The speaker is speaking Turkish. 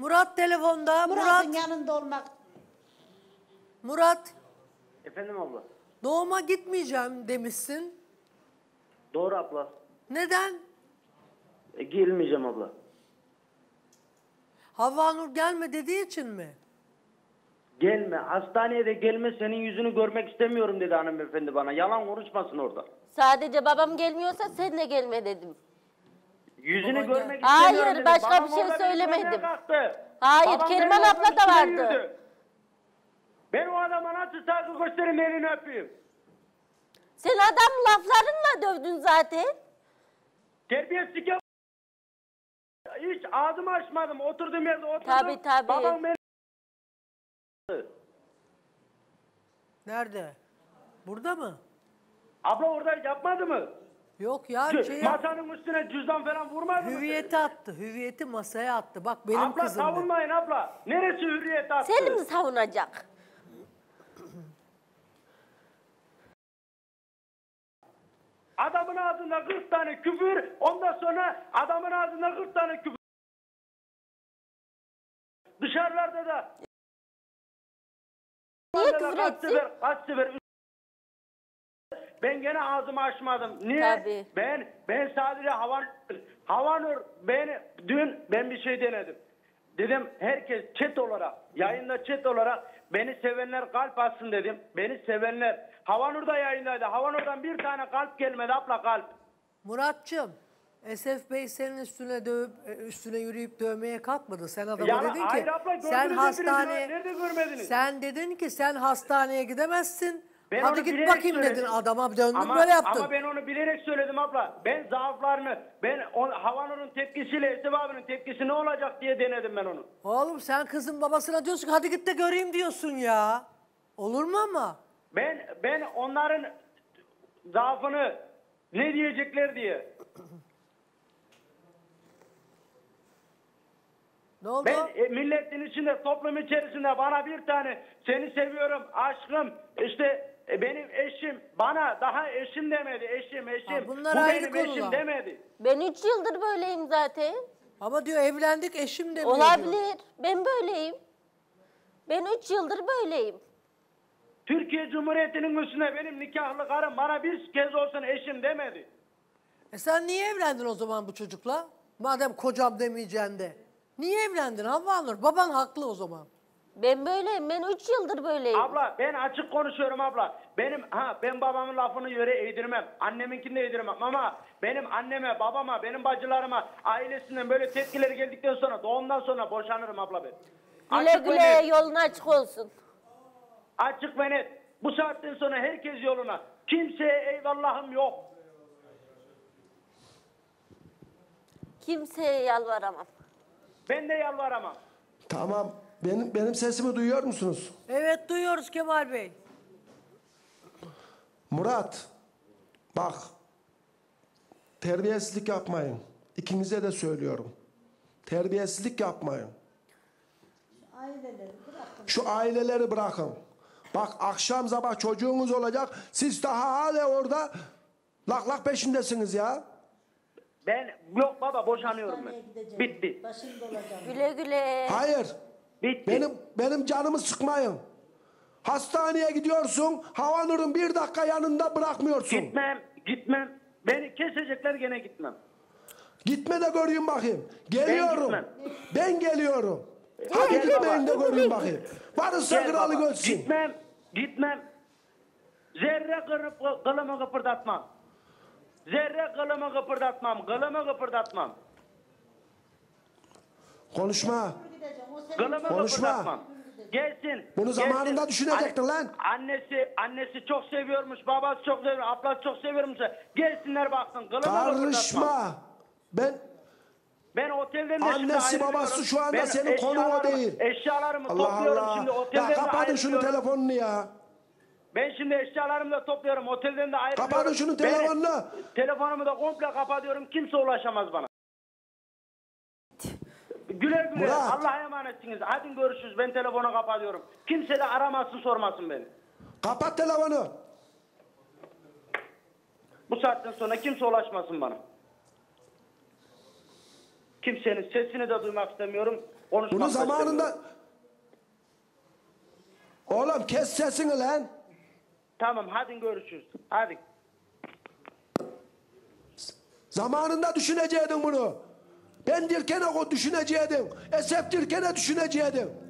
Murat telefonda. Murat'ın yanında olmak. Murat. Efendim abla. Doğuma gitmeyeceğim demişsin. Doğru abla. Neden? Gelmeyeceğim abla. Havvanur gelme dediği için mi? Gelme. Hastaneye de gelme, senin yüzünü görmek istemiyorum dedi hanımefendi bana. Yalan konuşmasın orada. Sadece babam gelmiyorsa sen de gelme dedim. Yüzünü babam görmek istemiyorum. Hayır, dedi. Başka babam bir şey söylemedim. Hayır, Kerman abla da vardı. Yürüdü. Ben o adama nasıl saygı göstereyim, elini öpeyim? Sen adam laflarınla dövdün zaten. Terbiyesizlik yap. Hiç ağzımı açmadım. Oturduğum yerde oturdum. Tabii tabii. Babam beni... Nerede? Burada mı? Abla orada yapmadı mı? Yok ya. Masanın üstüne cüzdan falan vurmadı mı? Hüviyeti attı. Hüviyeti masaya attı. Bak benim abla, kızım. Abla savunmayın abla. Neresi hürriyeti attı? Seni mi savunacak? Adamın ağzında 40 tane küfür, ondan sonra adamın ağzında 40 tane küfür. Dışarılarda da. Niye küfür etsin? Ben gene ağzımı açmadım. Niye? Tabii. Ben sadece Havanur beni dün ben bir şey denedim. Dedim herkes chat olarak, yayında chat olarak beni sevenler kalp atsın dedim. Beni sevenler. Havanur'da yayındaydı. Havanur'dan bir tane kalp gelmedi abla, kalp. Murat'cığım, Esef Bey senin üstüne dövüp, üstüne yürüyüp dövmeye kalkmadı. Sen adama ya dedin hayır ki abla, sen hastaneye, nerede görmediniz? Sen dedin ki sen hastaneye gidemezsin. Ben hadi git bakayım söyledim dedin adama, döndün böyle yaptın. Ama ben onu bilerek söyledim abla. Ben zaaflarını, ben Havanur'un tepkisiyle Esef abinin tepkisi ne olacak diye denedim ben onu. Oğlum sen kızın babasına diyorsun ki hadi git de göreyim diyorsun ya. Olur mu ama? Ben onların zaafını ne diyecekler diye. Ne oldu? Ben milletin içinde, toplum içerisinde bana bir tane seni seviyorum, aşkım, işte benim eşim, bana daha eşim demedi, eşim. Ha, bunlar bu ayrı benim konular. Eşim demedi. Ben 3 yıldır böyleyim zaten. Ama diyor evlendik eşim demiyor. Olabilir, diyor. Ben böyleyim. Ben 3 yıldır böyleyim. Türkiye Cumhuriyeti'nin üstüne benim nikahlı karım bana bir kez olsun eşim demedi. E sen niye evlendin o zaman bu çocukla? Madem kocam demeyeceksin de. Niye evlendin Havvanur? Baban haklı o zaman. Ben böyleyim. Ben 3 yıldır böyleyim. Abla ben açık konuşuyorum abla. Ben babamın lafını yöre eğdirmem. Anneminkini de eğdirmem ama benim anneme, babama, benim bacılarıma, ailesinden böyle tepkileri geldikten sonra, doğumdan sonra boşanırım abla ben. Güle açık güle, yolun açık olsun. Açık ve net. Bu saatten sonra herkes yoluna. Kimseye eyvallahım yok. Kimseye yalvaramam. Ben de yalvaramam. Tamam. Benim sesimi duyuyor musunuz? Evet duyuyoruz Kemal Bey. Murat. Bak. Terbiyesizlik yapmayın. İkinize de söylüyorum. Terbiyesizlik yapmayın. Aileleri bırakın. Şu aileleri bırakın. Bak akşam sabah çocuğunuz olacak. Siz daha hala orada laklak peşindesiniz ya. Ben yok baba boşanıyorum ben. Gideceğim. Bitti. Güle güle. Hayır. Bitti. Benim canımı sıkmayın. Hastaneye gidiyorsun. Havanur'un bir dakika yanında bırakmıyorsun. Gitmem. Beni kesecekler gene gitmem. Gitme de göreyim bakayım. Geliyorum. Ben geliyorum. Hadi gitmeyin de göreyim bakayım. Varırsa kralı görsün. Gitmem. Zerre kılımı kıpırdatmam. Zerre kılımı kıpırdatmam. Konuşma. Kılımı kıpırdatmam. Gelsin. Bunu zamanında düşünecektin lan. Annesi çok seviyormuş, babası çok seviyormuş, ablası çok seviyormuş. Gelsinler baksın. Karışma. Ben otelden de annesi babası şu anda senin konun o değil. Eşyalarımı topluyorum şimdi otelden. Ya kapatın şunu telefonunu ya. Ben şimdi eşyalarımı da topluyorum. Otelden de ayrılıyorum. Kapatın şunu telefonunu. Telefonumu da komple kapatıyorum. Kimse ulaşamaz bana. Güle güle. Allah'a emanetsiniz. Hadi görüşürüz. Ben telefonu kapatıyorum. Kimse de aramasın, sormasın beni. Kapat telefonu. Bu saatten sonra kimse ulaşmasın bana. Kimsenin sesini de duymak istemiyorum. Bunu zamanında... Oğlum kes sesini lan. Tamam hadi görüşürüz. Hadi. Zamanında düşüneceydin bunu. Ben dirken o düşüneceydin. Esef dirken düşüneceydin.